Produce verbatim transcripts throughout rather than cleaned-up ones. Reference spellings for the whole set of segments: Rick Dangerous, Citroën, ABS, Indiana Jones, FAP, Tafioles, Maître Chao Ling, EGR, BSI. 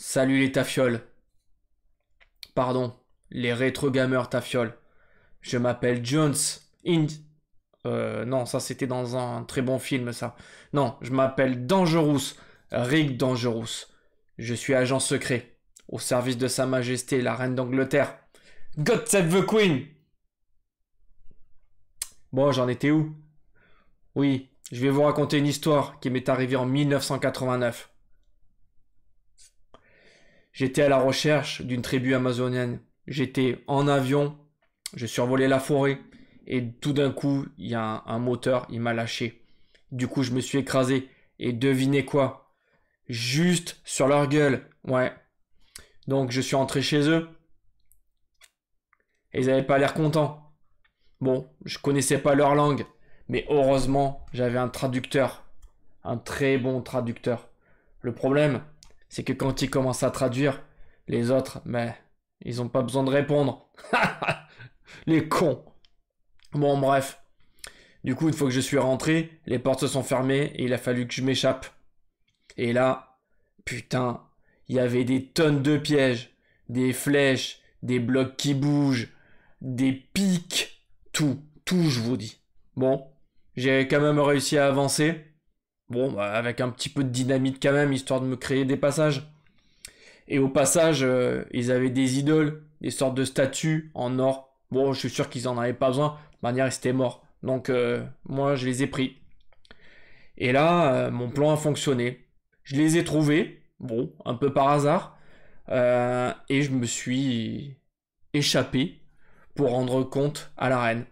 Salut les Tafioles. Pardon, les rétro-gamers Tafioles. Je m'appelle Jones. In... Euh, non, ça c'était dans un très bon film, ça. Non, je m'appelle Dangerous. Rick Dangerous. Je suis agent secret, au service de Sa Majesté, la Reine d'Angleterre. God save the Queen! Bon, j'en étais où? Oui, je vais vous raconter une histoire qui m'est arrivée en mille neuf cent quatre-vingt-neuf. J'étais à la recherche d'une tribu amazonienne. J'étais en avion, je survolais la forêt et tout d'un coup, il y a un, un moteur, il m'a lâché. Du coup, je me suis écrasé et devinez quoi? Juste sur leur gueule, ouais. Donc, je suis entré chez eux et ils n'avaient pas l'air contents. Bon, je connaissais pas leur langue, mais heureusement, j'avais un traducteur, un très bon traducteur. Le problème, c'est que quand ils commencent à traduire, les autres, mais ils n'ont pas besoin de répondre. Les cons. Bon, bref. Du coup, une fois que je suis rentré, les portes se sont fermées et il a fallu que je m'échappe. Et là, putain, il y avait des tonnes de pièges, des flèches, des blocs qui bougent, des pics, tout, tout, je vous dis. Bon, j'ai quand même réussi à avancer. Bon, bah, avec un petit peu de dynamite quand même, histoire de me créer des passages. Et au passage, euh, ils avaient des idoles, des sortes de statues en or. Bon, je suis sûr qu'ils n'en avaient pas besoin. De manière, ils étaient morts. Donc, euh, moi, je les ai pris. Et là, euh, mon plan a fonctionné. Je les ai trouvés, bon, un peu par hasard. Euh, et je me suis échappé pour rendre compte à la reine.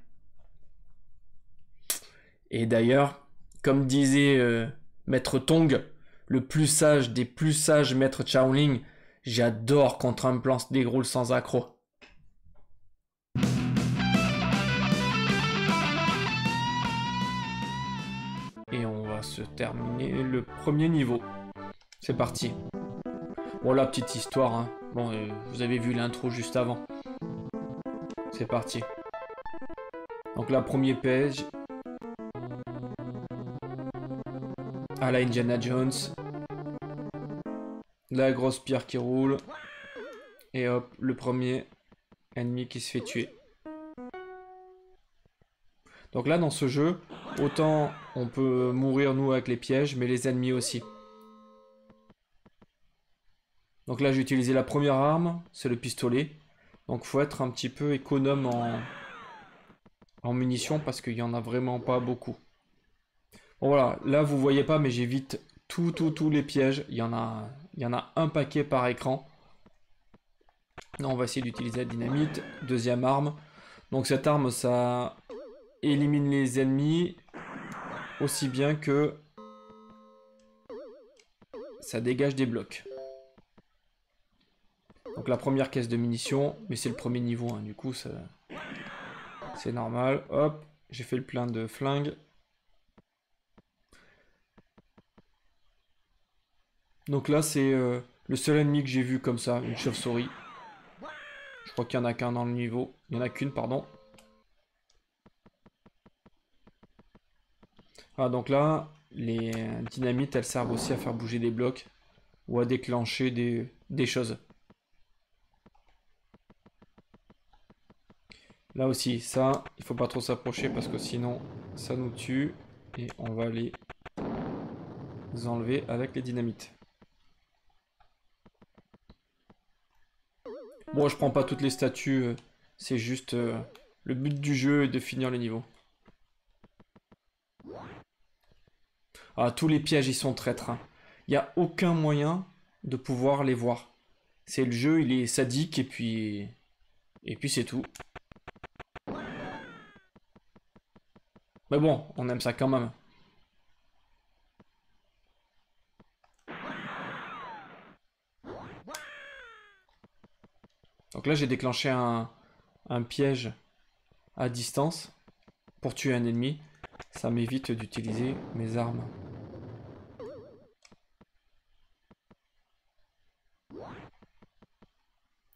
Et d'ailleurs... Comme disait euh, Maître Tong, le plus sage des plus sages Maître Chao Ling, j'adore quand un plan se déroule sans accroc. Et on va se terminer le premier niveau. C'est parti. Bon, la petite histoire, hein. Bon, euh, vous avez vu l'intro juste avant. C'est parti. Donc la première page... à la Indiana Jones, la grosse pierre qui roule, et hop, le premier ennemi qui se fait tuer. Donc là, dans ce jeu, autant on peut mourir, nous, avec les pièges, mais les ennemis aussi. Donc là, j'ai utilisé la première arme, c'est le pistolet. Donc faut être un petit peu économe en, en munitions, parce qu'il n'y en a vraiment pas beaucoup. Bon voilà, là vous voyez pas mais j'évite tout, tout, tous les pièges. Il y en a, il y en a un paquet par écran. Là, on va essayer d'utiliser la dynamite. Deuxième arme. Donc cette arme, ça élimine les ennemis aussi bien que ça dégage des blocs. Donc la première caisse de munitions, mais c'est le premier niveau, hein, du coup ça... c'est normal. Hop, j'ai fait le plein de flingues. Donc là, c'est euh, le seul ennemi que j'ai vu comme ça, une chauve-souris. Je crois qu'il n'y en a qu'un dans le niveau. Il n'y en a qu'une, pardon. Ah, donc là, les dynamites, elles servent aussi à faire bouger des blocs ou à déclencher des, des choses. Là aussi, ça, il ne faut pas trop s'approcher parce que sinon, ça nous tue. Et on va les enlever avec les dynamites. Bon, je prends pas toutes les statues, c'est juste euh, le but du jeu est de finir les niveaux. Ah, tous les pièges, ils sont traîtres. Hein. Il n'y a aucun moyen de pouvoir les voir. C'est le jeu, il est sadique et puis... Et puis c'est tout. Mais bon, on aime ça quand même. Donc là, j'ai déclenché un, un piège à distance pour tuer un ennemi. Ça m'évite d'utiliser mes armes.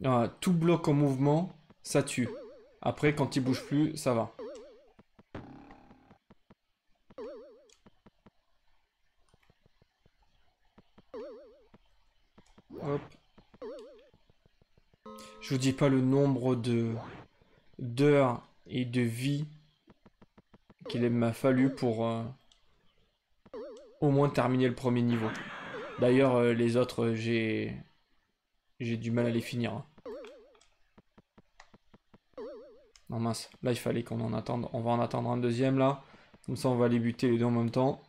Ah, tout bloc en mouvement, ça tue. Après, quand il bouge plus, ça va. Hop. Je vous dis pas le nombre de d'heures et de vies qu'il m'a fallu pour euh, au moins terminer le premier niveau. D'ailleurs, euh, les autres, euh, j'ai j'ai du mal à les finir. Hein. Non mince, là il fallait qu'on en attende. On va en attendre un deuxième là. Comme ça on va les buter les deux en même temps.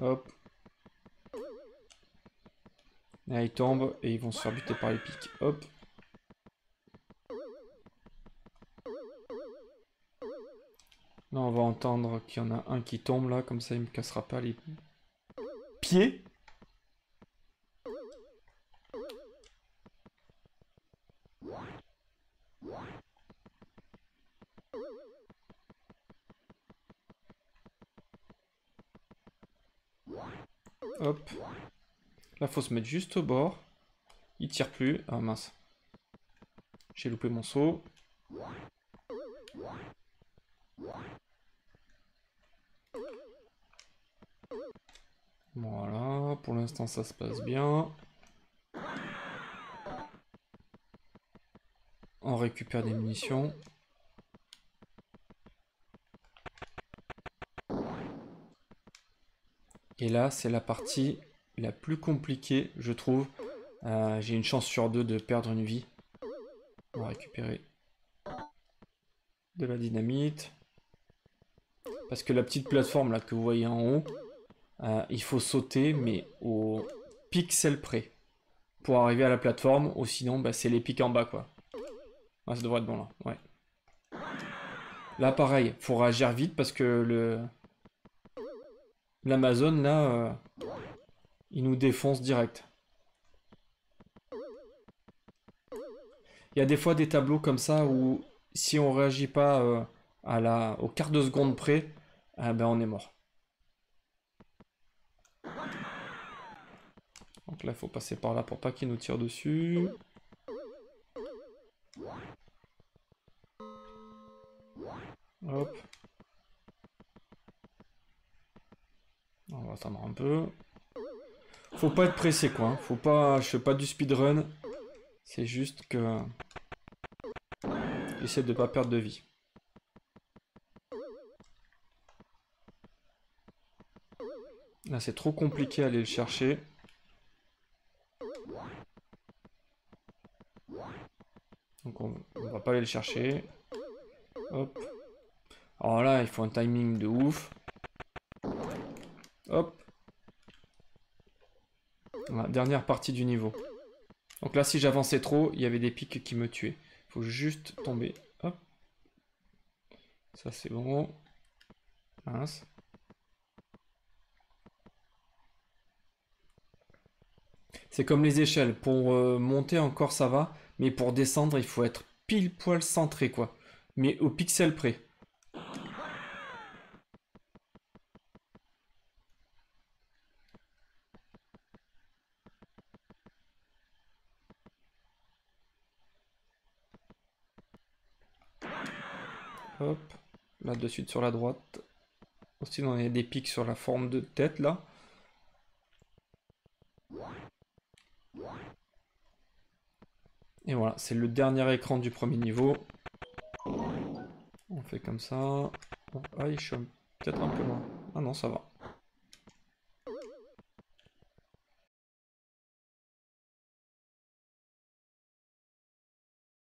Hop. Là ils tombent et ils vont se faire buter par les pics. Hop. Là on va entendre qu'il y en a un qui tombe là, comme ça il me cassera pas les pieds. Hop. Là, faut se mettre juste au bord. Il tire plus. Ah mince. J'ai loupé mon saut. Voilà. Pour l'instant, ça se passe bien. On récupère des munitions. Et là, c'est la partie la plus compliquée, je trouve. Euh, j'ai une chance sur deux de perdre une vie. On va récupérer de la dynamite. Parce que la petite plateforme là que vous voyez en haut, euh, il faut sauter, mais au pixel près. Pour arriver à la plateforme, ou sinon, bah, c'est les pics en bas, quoi. Ah, ça devrait être bon, là. Ouais. Là, pareil, faut réagir vite parce que le... l'Amazon, là, euh, il nous défonce direct. Il y a des fois des tableaux comme ça où si on réagit pas euh, à la, au quart de seconde près, euh, ben on est mort. Donc là, il faut passer par là pour pas qu'il nous tire dessus. Hop. On va attendre un peu. Faut pas être pressé quoi. Faut pas. Je fais pas du speedrun. C'est juste que. J'essaie de pas perdre de vie. Là c'est trop compliqué à aller le chercher. Donc on, on va pas aller le chercher. Hop. Alors là il faut un timing de ouf. Hop. Voilà, dernière partie du niveau. Donc là, si j'avançais trop, il y avait des pics qui me tuaient. Il faut juste tomber. Hop. Ça, c'est bon. Mince. C'est comme les échelles. Pour euh, monter encore, ça va. Mais pour descendre, il faut être pile poil centré, quoi. Mais au pixel près. Hop, là de suite sur la droite. Aussi, on a des pics sur la forme de tête là. Et voilà, c'est le dernier écran du premier niveau. On fait comme ça. Ah, il chôme peut-être un peu loin. Ah non, ça va.